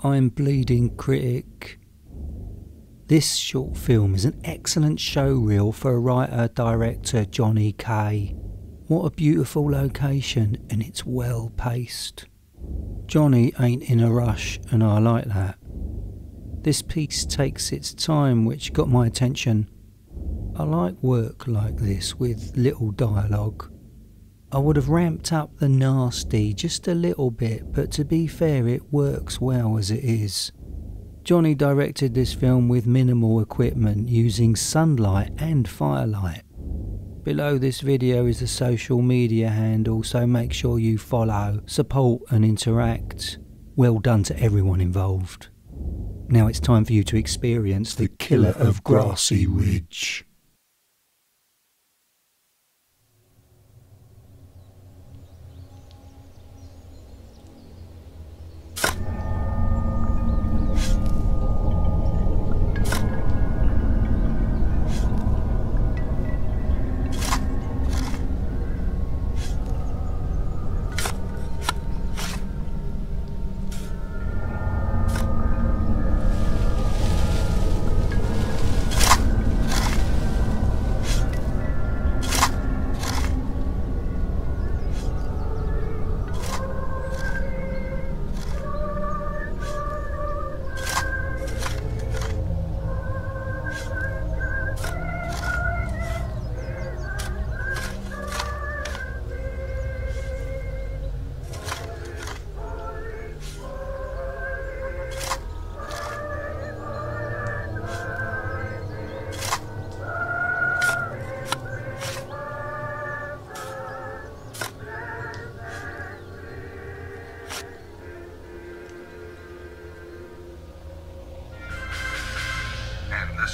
I'm Bleeding Critic. This short film is an excellent showreel for writer-director Johnny K. What a beautiful location, and it's well paced. Johnny ain't in a rush, and I like that. This piece takes its time, which got my attention. I like work like this with little dialogue. I would have ramped up the nasty just a little bit, but to be fair, it works well as it is. Johnny directed this film with minimal equipment, using sunlight and firelight. Below this video is the social media handle, so make sure you follow, support and interact. Well done to everyone involved. Now it's time for you to experience the Killer of Grassy Ridge.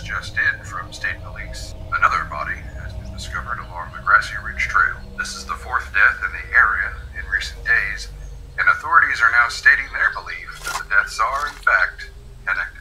Just in from state police. Another body has been discovered along the Grassy Ridge Trail. This is the fourth death in the area in recent days, and authorities are now stating their belief that the deaths are, in fact, connected.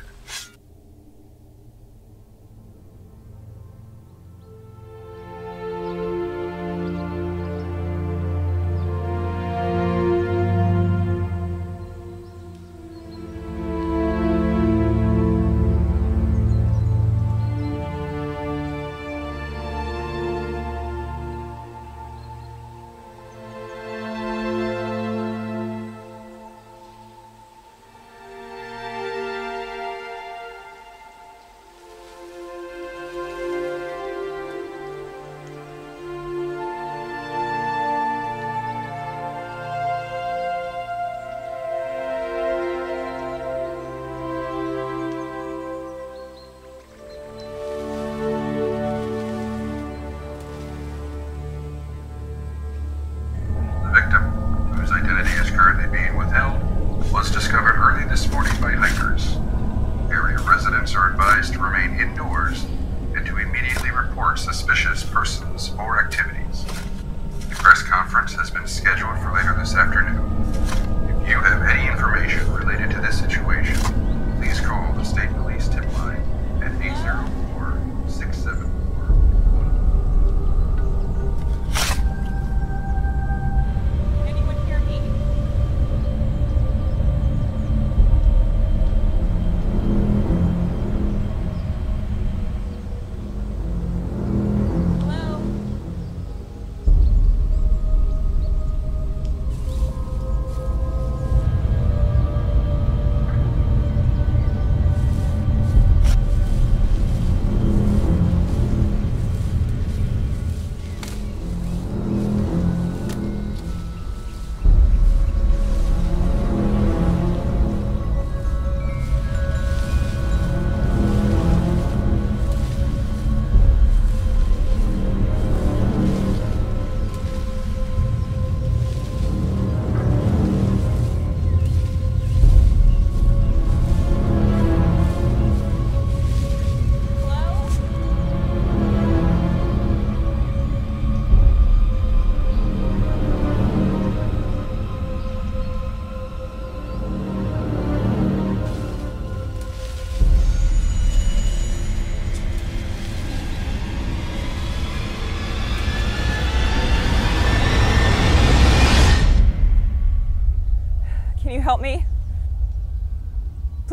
Help me.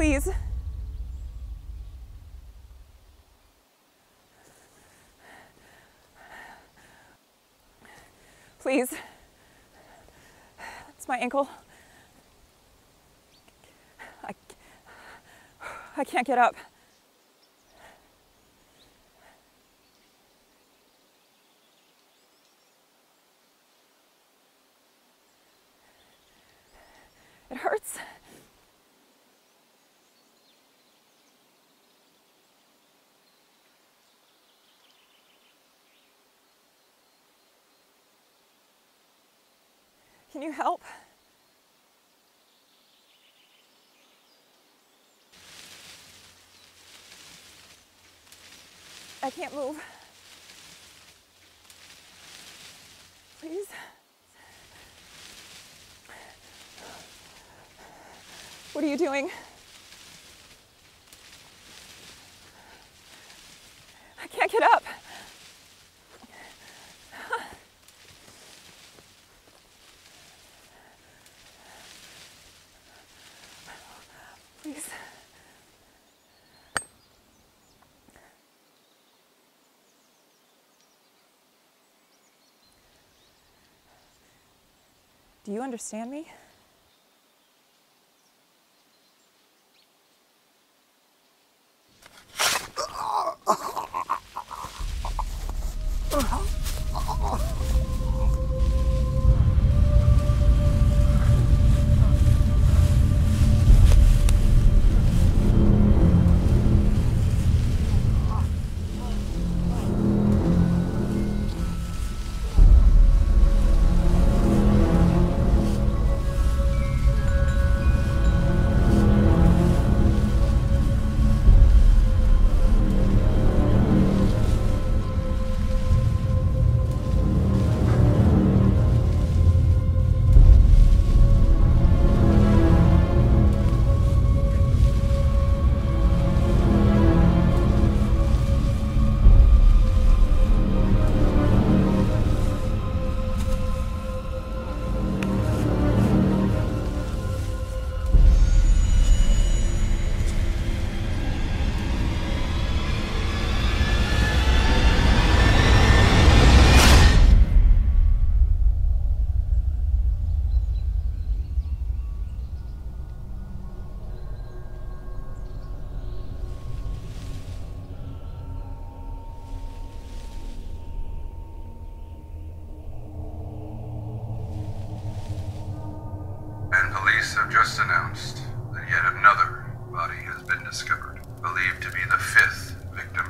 please. Please. That's my ankle. I can't get up. It hurts. Can you help? I can't move. Please. What are you doing? I can't get up. Please. Do you understand me? Have just announced that yet another body has been discovered, believed to be the 5th victim